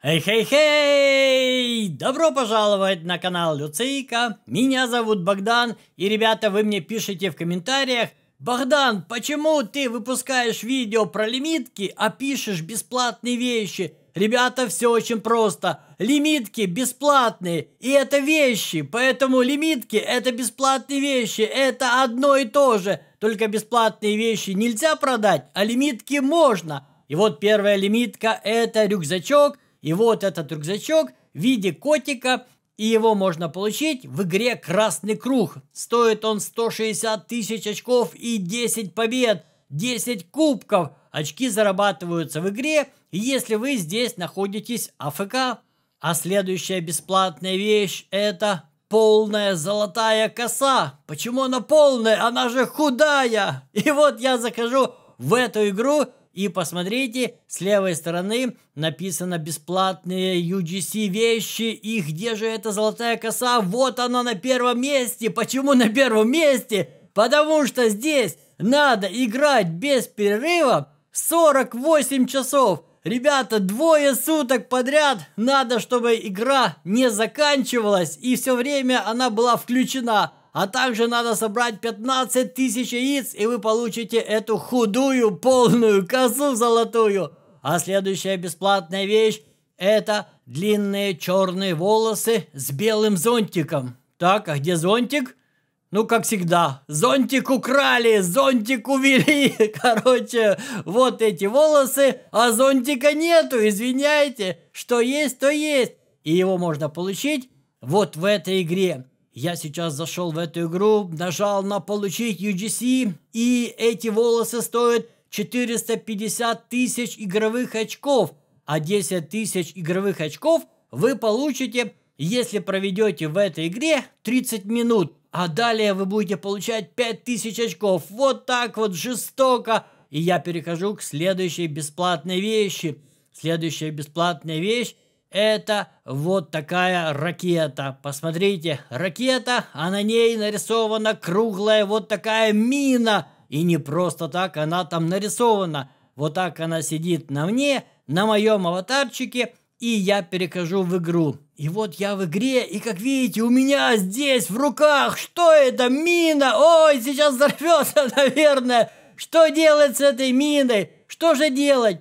Эй-хей-хей! Добро пожаловать на канал Люцика. Меня зовут Богдан. И, ребята, вы мне пишите в комментариях: Богдан, почему ты выпускаешь видео про лимитки, а пишешь бесплатные вещи? Ребята, все очень просто. Лимитки бесплатные, и это вещи. Поэтому лимитки — это бесплатные вещи. Это одно и то же. Только бесплатные вещи нельзя продать, а лимитки можно. И вот первая лимитка — это рюкзачок. И вот этот рюкзачок в виде котика, и его можно получить в игре «Красный круг». Стоит он 160 тысяч очков и 10 побед, 10 кубков. Очки зарабатываются в игре, если вы здесь находитесь АФК. А следующая бесплатная вещь — это полная золотая коса. Почему она полная? Она же худая. И вот я захожу в эту игру. И посмотрите, с левой стороны написано бесплатные UGC вещи. И где же эта золотая коса? Вот она на первом месте. Почему на первом месте? Потому что здесь надо играть без перерыва 48 часов. Ребята, двое суток подряд надо, чтобы игра не заканчивалась. И все время она была включена. А также надо собрать 15 тысяч яиц, и вы получите эту худую, полную козу золотую. А следующая бесплатная вещь — это длинные черные волосы с белым зонтиком. Так, а где зонтик? Ну, как всегда, зонтик украли, зонтик увели. Короче, вот эти волосы, а зонтика нету, извиняйте. Что есть, то есть. И его можно получить вот в этой игре. Я сейчас зашел в эту игру, нажал на «Получить UGC», и эти волосы стоят 450 тысяч игровых очков. А 10 тысяч игровых очков вы получите, если проведете в этой игре 30 минут. А далее вы будете получать 5 тысяч очков. Вот так вот жестоко. И я перехожу к следующей бесплатной вещи. Следующая бесплатная вещь — это вот такая ракета. Посмотрите, ракета, а на ней нарисована круглая вот такая мина. И не просто так она там нарисована. Вот так она сидит на мне, на моем аватарчике, и я перехожу в игру. И вот я в игре, и как видите, у меня здесь в руках, что это, мина? Ой, сейчас взорвется, наверное. Что делать с этой миной? Что же делать?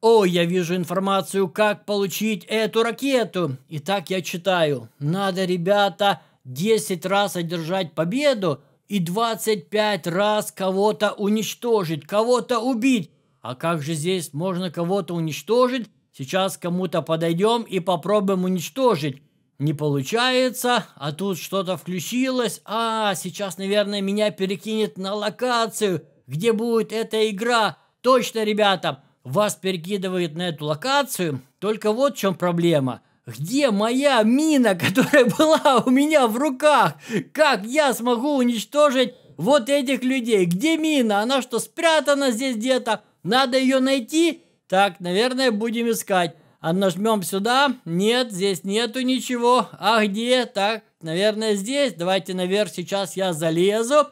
О, я вижу информацию, как получить эту ракету. Итак, я читаю. Надо, ребята, 10 раз одержать победу и 25 раз кого-то уничтожить, кого-то убить. А как же здесь можно кого-то уничтожить? Сейчас кому-то подойдем и попробуем уничтожить. Не получается, а тут что-то включилось. А, сейчас, наверное, меня перекинет на локацию, где будет эта игра. Точно, ребята. Вас перекидывает на эту локацию. Только вот в чем проблема. Где моя мина, которая была у меня в руках? Как я смогу уничтожить вот этих людей? Где мина? Она что, спрятана здесь где-то? Надо ее найти? Так, наверное, будем искать. А нажмем сюда. Нет, здесь нету ничего. А где? Так, наверное, здесь. Давайте наверх сейчас я залезу.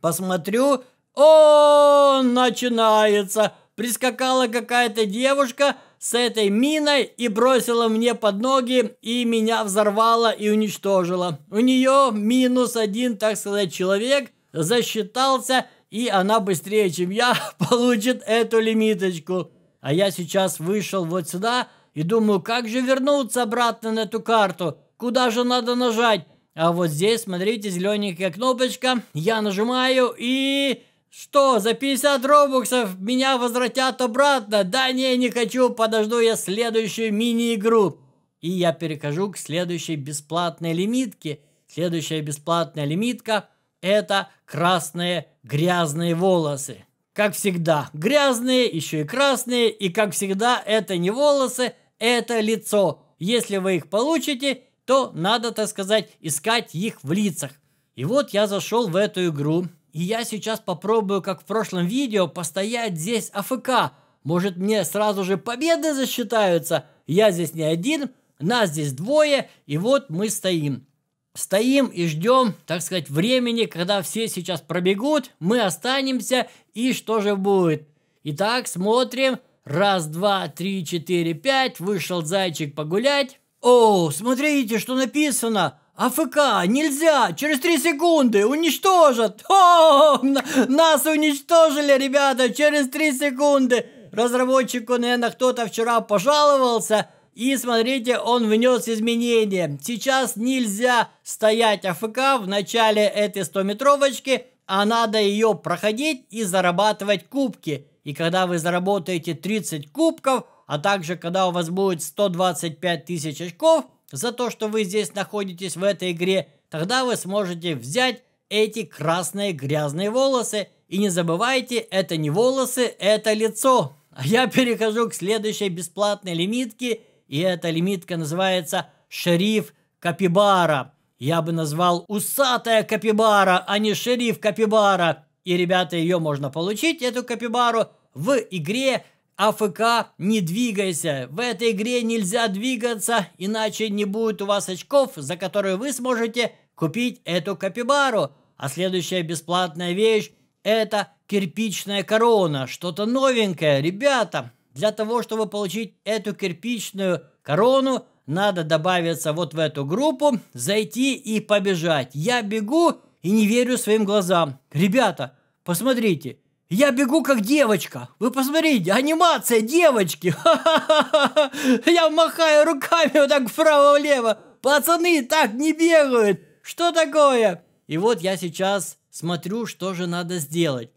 Посмотрю. О, начинается. Прискакала какая-то девушка с этой миной и бросила мне под ноги, и меня взорвала и уничтожила. У нее -1, так сказать, человек засчитался, и она быстрее, чем я, получит эту лимиточку. А я сейчас вышел вот сюда и думаю, как же вернуться обратно на эту карту? Куда же надо нажать? А вот здесь, смотрите, зелененькая кнопочка. Я нажимаю и... Что, за 50 робоксов меня возвратят обратно? Да не хочу, подожду я следующую мини-игру. И я перехожу к следующей бесплатной лимитке. Следующая бесплатная лимитка — это красные грязные волосы. Как всегда, грязные, еще и красные. И как всегда, это не волосы, это лицо. Если вы их получите, то надо, так сказать, искать их в лицах. И вот я зашел в эту игру. И я сейчас попробую, как в прошлом видео, постоять здесь АФК. Может, мне сразу же победы засчитаются? Я здесь не один, нас здесь двое, и вот мы стоим. Стоим и ждем, так сказать, времени, когда все сейчас пробегут, мы останемся, и что же будет? Итак, смотрим. Раз, два, три, четыре, пять. Вышел зайчик погулять. О, смотрите, что написано. АФК, нельзя, через 3 секунды уничтожат. О, нас уничтожили, ребята, через 3 секунды. Разработчику, наверное, кто-то вчера пожаловался. И смотрите, он внес изменения. Сейчас нельзя стоять АФК в начале этой 100-метровочки, а надо ее проходить и зарабатывать кубки. И когда вы заработаете 30 кубков, а также когда у вас будет 125 тысяч очков, за то, что вы здесь находитесь в этой игре, тогда вы сможете взять эти красные грязные волосы. И не забывайте, это не волосы, это лицо. А я перехожу к следующей бесплатной лимитке. И эта лимитка называется «Шериф Капибара». Я бы назвал «Усатая Капибара», а не «Шериф Капибара». И, ребята, ее можно получить, эту капибару, в игре АФК «Не двигайся». В этой игре нельзя двигаться, иначе не будет у вас очков, за которые вы сможете купить эту капибару. А следующая бесплатная вещь – это кирпичная корона. Что-то новенькое, ребята. Для того, чтобы получить эту кирпичную корону, надо добавиться вот в эту группу, зайти и побежать. Я бегу и не верю своим глазам. Ребята, посмотрите. Я бегу как девочка. Вы посмотрите, анимация девочки. Ха-ха-ха-ха. Я махаю руками вот так вправо-влево. Пацаны так не бегают. Что такое? И вот я сейчас смотрю, что же надо сделать.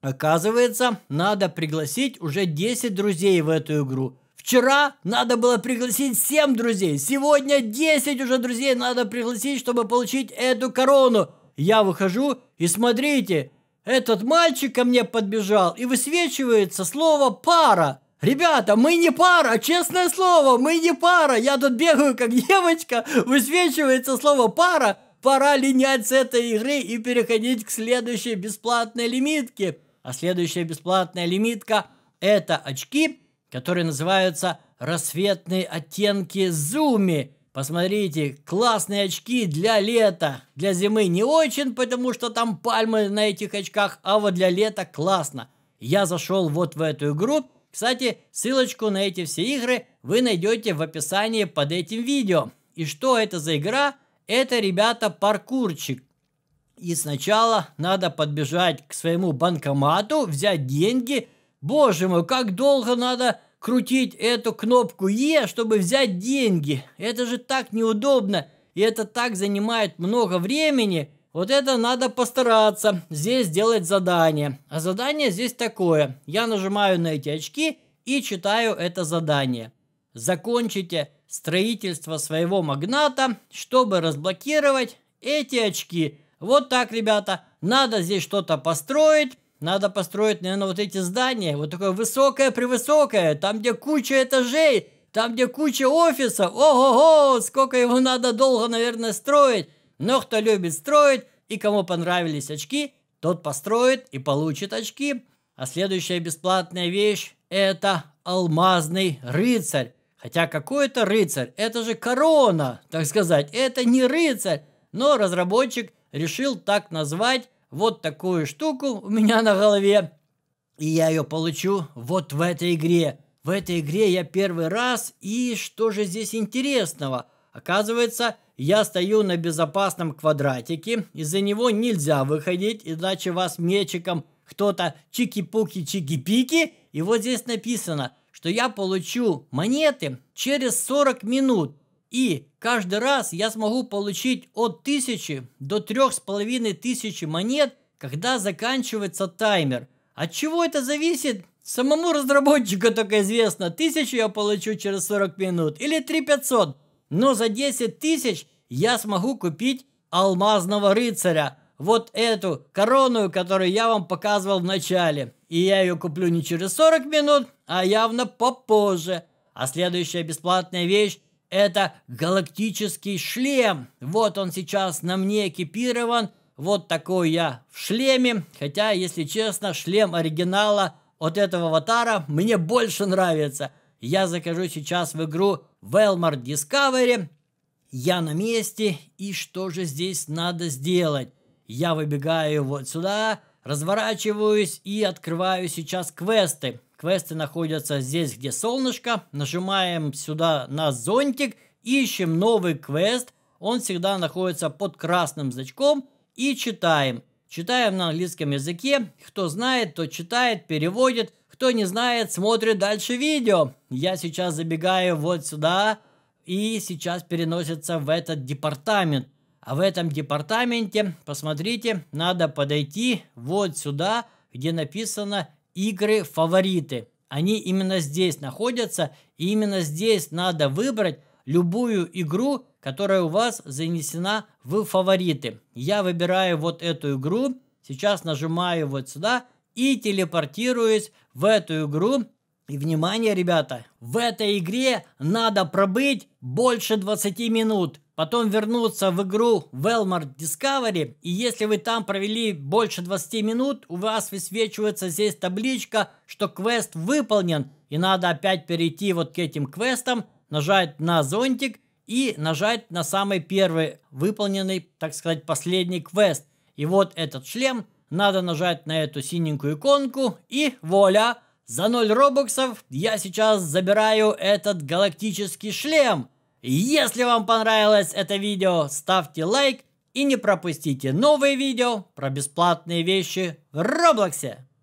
Оказывается, надо пригласить уже 10 друзей в эту игру. Вчера надо было пригласить 7 друзей. Сегодня 10 уже друзей надо пригласить, чтобы получить эту корону. Я выхожу и смотрите... Этот мальчик ко мне подбежал, и высвечивается слово «пара». Ребята, мы не пара, честное слово, мы не пара. Я тут бегаю как девочка, высвечивается слово «пара». Пора линять с этой игры и переходить к следующей бесплатной лимитке. А следующая бесплатная лимитка – это очки, которые называются «Рассветные оттенки зуми». Посмотрите, классные очки для лета. Для зимы не очень, потому что там пальмы на этих очках, а вот для лета классно. Я зашел вот в эту игру. Кстати, ссылочку на эти все игры вы найдете в описании под этим видео. И что это за игра? Это, ребята, паркурчик. И сначала надо подбежать к своему банкомату, взять деньги. Боже мой, как долго надо... крутить эту кнопку «Е», чтобы взять деньги. Это же так неудобно. И это так занимает много времени. Вот это надо постараться. Здесь сделать задание. А задание здесь такое. Я нажимаю на эти очки и читаю это задание. Закончите строительство своего магната, чтобы разблокировать эти очки. Вот так, ребята. Надо здесь что-то построить. Надо построить, наверное, вот эти здания. Вот такое высокое-превысокое. Там, где куча этажей. Там, где куча офисов. Ого-го! Сколько его надо долго, наверное, строить. Но кто любит строить и кому понравились очки, тот построит и получит очки. А следующая бесплатная вещь – это алмазный рыцарь. Хотя какой это рыцарь? Это же корона, так сказать. Это не рыцарь. Но разработчик решил так назвать вот такую штуку у меня на голове. И я ее получу вот в этой игре. В этой игре я первый раз. И что же здесь интересного? Оказывается, я стою на безопасном квадратике. Из-за него нельзя выходить. Иначе вас мечиком кто-то чики-пуки-чики-пики. И вот здесь написано, что я получу монеты через 40 минут. И каждый раз я смогу получить от 1000 до 3500 монет, когда заканчивается таймер. От чего это зависит? Самому разработчику только известно. 1000 я получу через 40 минут или 3500. Но за 10 тысяч я смогу купить алмазного рыцаря. Вот эту корону, которую я вам показывал в начале. И я ее куплю не через 40 минут, а явно попозже. А следующая бесплатная вещь — это галактический шлем. Вот он сейчас на мне экипирован. Вот такой я в шлеме. Хотя, если честно, шлем оригинала от этого аватара мне больше нравится. Я захожу сейчас в игру Walmart Discovery. Я на месте. И что же здесь надо сделать? Я выбегаю вот сюда, разворачиваюсь и открываю сейчас квесты. Квесты находятся здесь, где солнышко. Нажимаем сюда на зонтик. Ищем новый квест. Он всегда находится под красным значком. И читаем. Читаем на английском языке. Кто знает, тот читает, переводит. Кто не знает, смотрит дальше видео. Я сейчас забегаю вот сюда. И сейчас переносится в этот департамент. А в этом департаменте, посмотрите, надо подойти вот сюда, где написано «Игры-фавориты». Они именно здесь находятся. И именно здесь надо выбрать любую игру, которая у вас занесена в фавориты. Я выбираю вот эту игру. Сейчас нажимаю вот сюда и телепортируюсь в эту игру. И внимание, ребята, в этой игре надо пробыть больше 20 минут. Потом вернуться в игру Walmart Discovery. И если вы там провели больше 20 минут, у вас высвечивается здесь табличка, что квест выполнен. И надо опять перейти вот к этим квестам, нажать на зонтик и нажать на самый первый выполненный, так сказать, последний квест. И вот этот шлем. Надо нажать на эту синенькую иконку. И вуаля! За 0 робоксов я сейчас забираю этот галактический шлем. Если вам понравилось это видео, ставьте лайк и не пропустите новые видео про бесплатные вещи в Роблоксе.